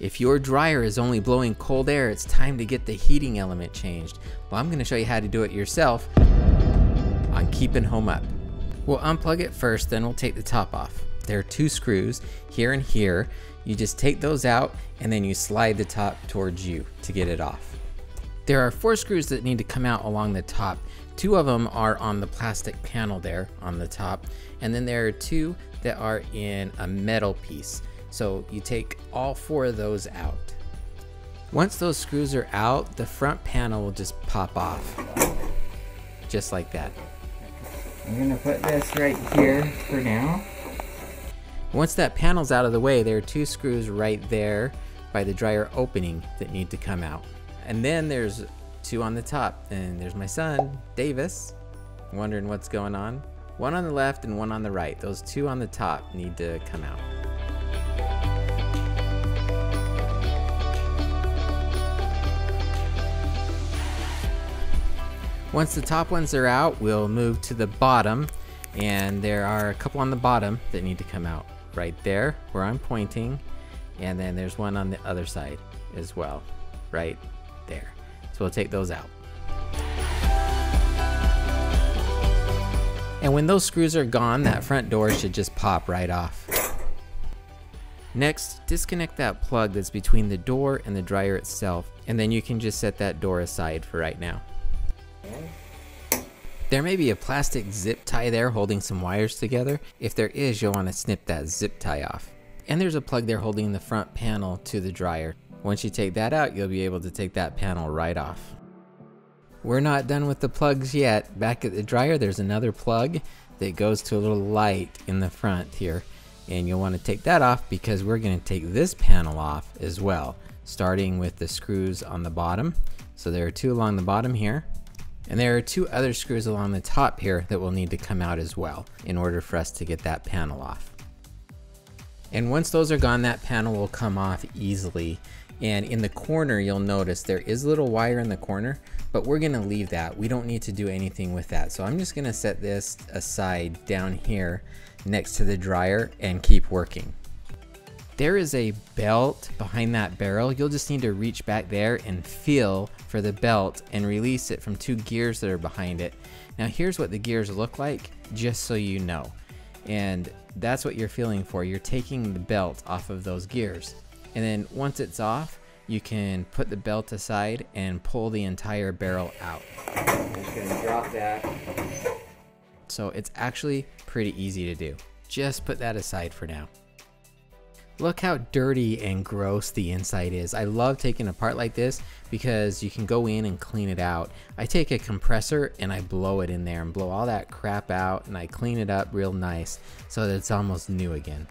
If your dryer is only blowing cold air, it's time to get the heating element changed. Well, I'm gonna show you how to do it yourself on Keeping Home Up. We'll unplug it first, then we'll take the top off. There are two screws here and here. You just take those out and then you slide the top towards you to get it off. There are four screws that need to come out along the top. Two of them are on the plastic panel there on the top, and then there are two that are in a metal piece. So you take all four of those out. Once those screws are out, the front panel will just pop off, just like that. I'm gonna put this right here for now. Once that panel's out of the way, there are two screws right there by the dryer opening that need to come out. And then there's two on the top, and there's my son, Davis, wondering what's going on. One on the left and one on the right. Those two on the top need to come out. Once the top ones are out, we'll move to the bottom, and there are a couple on the bottom that need to come out right there where I'm pointing, and then there's one on the other side as well, right there. So we'll take those out. And when those screws are gone, that front door should just pop right off. Next, disconnect that plug that's between the door and the dryer itself, and then you can just set that door aside for right now. There may be a plastic zip tie there holding some wires together. If there is, you'll want to snip that zip tie off. And there's a plug there holding the front panel to the dryer. Once you take that out, you'll be able to take that panel right off. We're not done with the plugs yet. Back at the dryer, there's another plug that goes to a little light in the front here. And you'll want to take that off because we're going to take this panel off as well, starting with the screws on the bottom. So there are two along the bottom here. And there are two other screws along the top here that will need to come out as well in order for us to get that panel off. And once those are gone, that panel will come off easily. And in the corner, you'll notice there is a little wire in the corner, but we're gonna leave that. We don't need to do anything with that. So I'm just gonna set this aside down here next to the dryer and keep working. There is a belt behind that barrel. You'll just need to reach back there and feel for the belt and release it from two gears that are behind it. Now here's what the gears look like, just so you know. And that's what you're feeling for. You're taking the belt off of those gears. And then once it's off, you can put the belt aside and pull the entire barrel out. I'm just gonna drop that. So it's actually pretty easy to do. Just put that aside for now. Look how dirty and gross the inside is. I love taking it apart like this because you can go in and clean it out. I take a compressor and I blow it in there and blow all that crap out, and I clean it up real nice so that it's almost new again.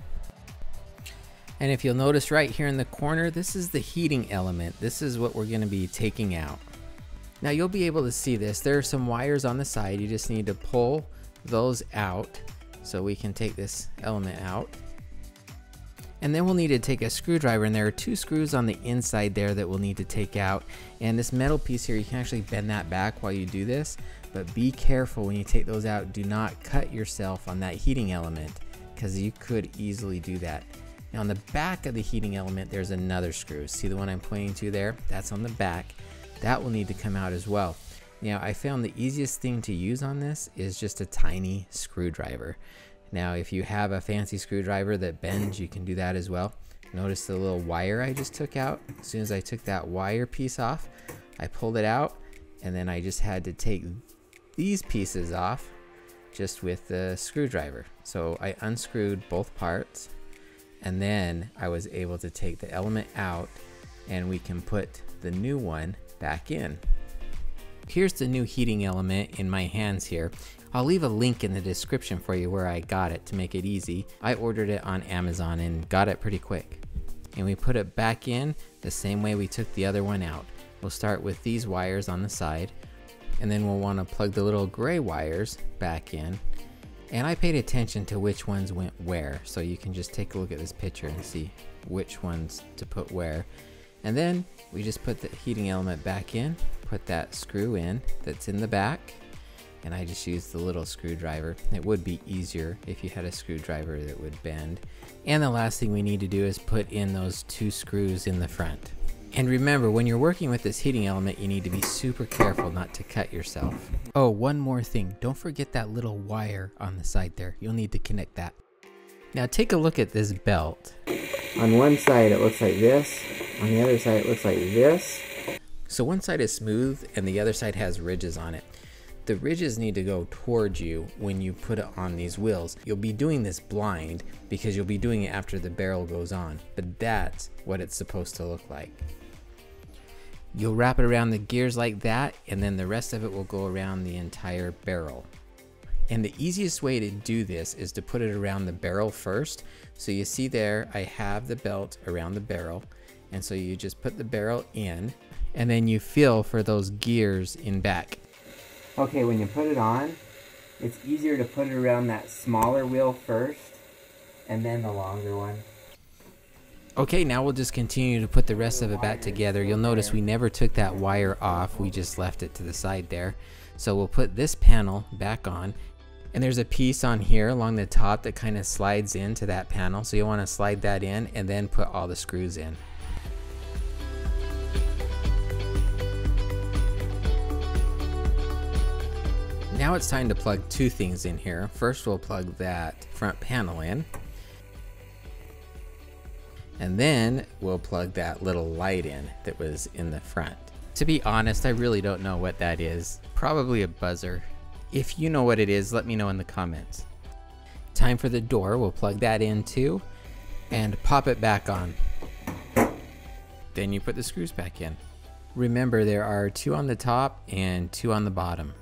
And if you'll notice right here in the corner, this is the heating element. This is what we're gonna be taking out. Now you'll be able to see this. There are some wires on the side. You just need to pull those out so we can take this element out. And then we'll need to take a screwdriver, and there are two screws on the inside there that we'll need to take out. And this metal piece here, you can actually bend that back while you do this, but be careful when you take those out. Do not cut yourself on that heating element because you could easily do that. Now on the back of the heating element, there's another screw. See the one I'm pointing to there? That's on the back. That will need to come out as well. Now I found the easiest thing to use on this is just a tiny screwdriver. Now, if you have a fancy screwdriver that bends, you can do that as well. Notice the little wire I just took out. As soon as I took that wire piece off, I pulled it out, and then I just had to take these pieces off just with the screwdriver. So I unscrewed both parts, and then I was able to take the element out, and we can put the new one back in. Here's the new heating element in my hands here. I'll leave a link in the description for you where I got it to make it easy. I ordered it on Amazon and got it pretty quick. And we put it back in the same way we took the other one out. We'll start with these wires on the side, and then we'll want to plug the little gray wires back in. And I paid attention to which ones went where, so you can just take a look at this picture and see which ones to put where. And then we just put the heating element back in, put that screw in that's in the back, and I just used the little screwdriver. It would be easier if you had a screwdriver that would bend. And the last thing we need to do is put in those two screws in the front. And remember, when you're working with this heating element, you need to be super careful not to cut yourself. Oh, one more thing. Don't forget that little wire on the side there. You'll need to connect that. Now take a look at this belt. On one side it looks like this. On the other side it looks like this. So one side is smooth and the other side has ridges on it. The ridges need to go towards you when you put it on these wheels. You'll be doing this blind because you'll be doing it after the barrel goes on, but that's what it's supposed to look like. You'll wrap it around the gears like that, and then the rest of it will go around the entire barrel. And the easiest way to do this is to put it around the barrel first. So you see there, I have the belt around the barrel, and so you just put the barrel in, and then you feel for those gears in back. Okay, when you put it on, it's easier to put it around that smaller wheel first and then the longer one. Okay, now we'll just continue to put the rest of it back together. You'll notice we never took that wire off. We just left it to the side there. So we'll put this panel back on. And there's a piece on here along the top that kind of slides into that panel. So you want to slide that in and then put all the screws in. Now it's time to plug two things in here. First, we'll plug that front panel in. And then we'll plug that little light in that was in the front. To be honest, I really don't know what that is. Probably a buzzer. If you know what it is, let me know in the comments. Time for the door. We'll plug that in too and pop it back on. Then you put the screws back in. Remember, there are two on the top and two on the bottom.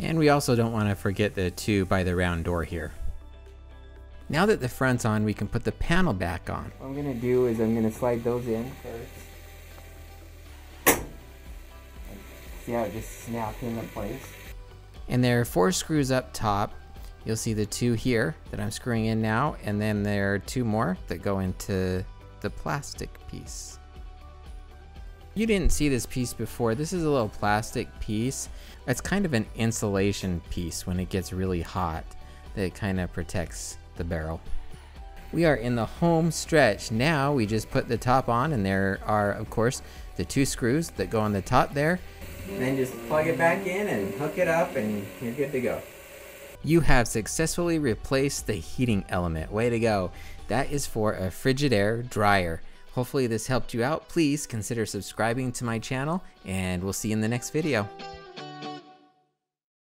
And we also don't want to forget the two by the round door here. Now that the front's on, we can put the panel back on. What I'm going to do is I'm going to slide those in first. See how it just snapped into place? And there are four screws up top. You'll see the two here that I'm screwing in now, and then there are two more that go into the plastic piece. You didn't see this piece before. This is a little plastic piece. It's kind of an insulation piece when it gets really hot that kind of protects the barrel. We are in the home stretch. Now we just put the top on, and there are, of course, the two screws that go on the top there. And then just plug it back in and hook it up and you're good to go. You have successfully replaced the heating element. Way to go. That is for a Frigidaire dryer. Hopefully this helped you out. Please consider subscribing to my channel, and we'll see you in the next video.